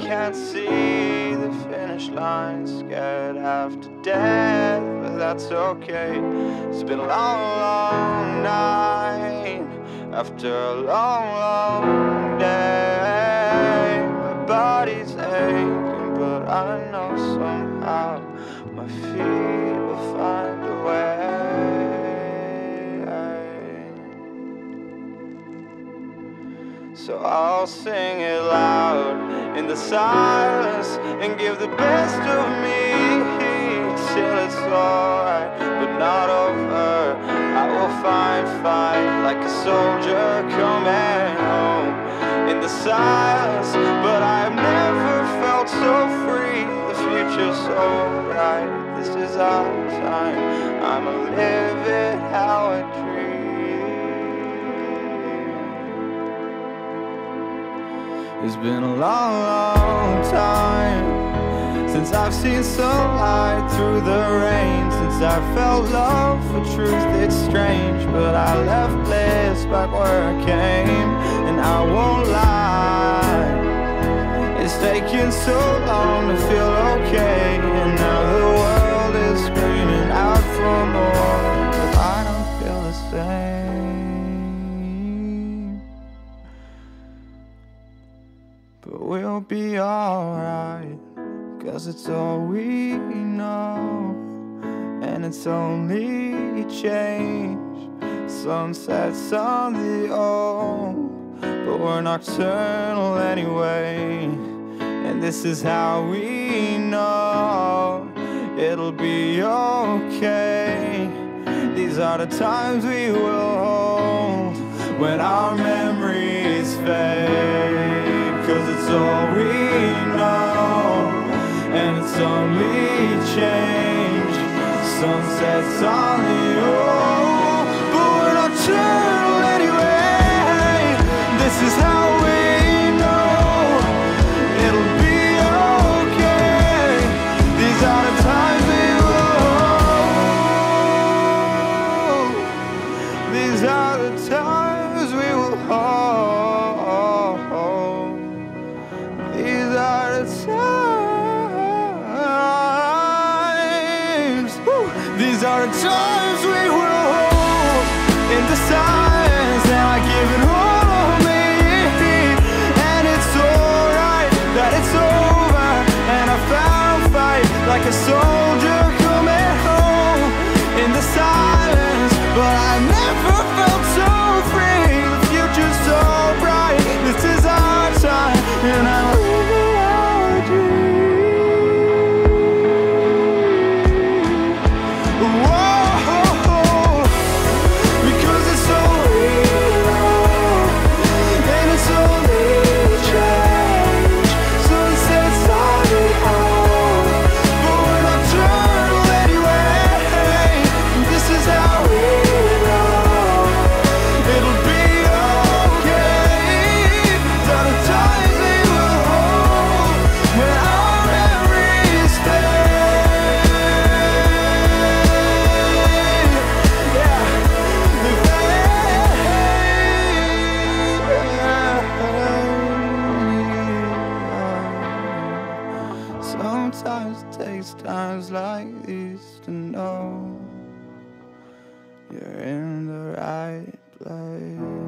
can't see the finish line, scared half to death, but that's okay. It's been a long, long night after a long, long day. My body's aching, but I know somehow my feet will find a way. So I'll sing it loud in the silence and give the best of me till it's alright, but not over. I will fight like a soldier coming home in the silence, but I've never felt so free. The future's so bright, this is our time. I'ma live it how I dream. It's been a long, long time since I've seen sunlight through the rain, since I felt love for truth. It's strange, but I left bliss back where I came, and I won't lie, it's taken so long to feel okay. And now the world is screaming out for more, but I don't feel the same. But we'll be alright, 'cause it's all we know, and it's only change. Sunsets on the old, but we're nocturnal anyway, and this is how we know it'll be okay. These are the times we will hold when our memories fade, 'cause it's all we know, and it's only change. Sunsets on the old, but we're not chill anyway. This is how we know it'll be okay. These are the times we will. These are the times we will hold. These are the times. These are the times we will hold in the silence, and I give it all of me. And it's alright that it's over, and I found fight like a soldier coming home in the silence, but I never felt so free. The future's so bright, this is our time, and I'll leave it our dream. Sometimes it takes times like these to know you're in the right place.